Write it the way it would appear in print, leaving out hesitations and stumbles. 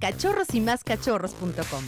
cachorrosymascachorros.com.